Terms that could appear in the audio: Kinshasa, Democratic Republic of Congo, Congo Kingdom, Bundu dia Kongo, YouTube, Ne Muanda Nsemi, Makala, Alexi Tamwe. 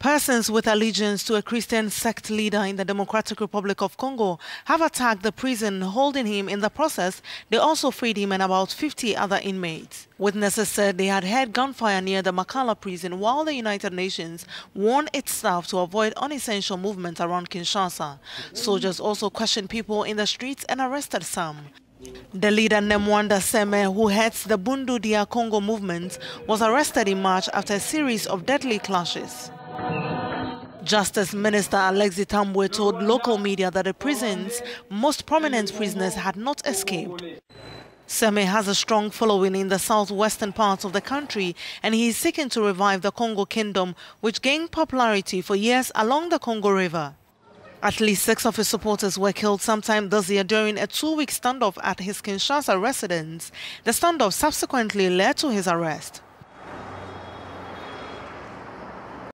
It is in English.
Persons with allegiance to a Christian sect leader in the Democratic Republic of Congo have attacked the prison, holding him. In the process, they also freed him and about 50 other inmates. Witnesses said they had heard gunfire near the Makala prison, while the United Nations warned its staff to avoid unessential movement around Kinshasa. Soldiers also questioned people in the streets and arrested some. The leader Ne Muanda Nsemi, who heads the Bundu dia Kongo movement, was arrested in March after a series of deadly clashes. Justice Minister Alexi Tamwe told local media that the prison's most prominent prisoners had not escaped. Nsemi has a strong following in the southwestern parts of the country, and he is seeking to revive the Congo Kingdom, which gained popularity for years along the Congo River. At least 6 of his supporters were killed sometime this year during a 2-week standoff at his Kinshasa residence. The standoff subsequently led to his arrest.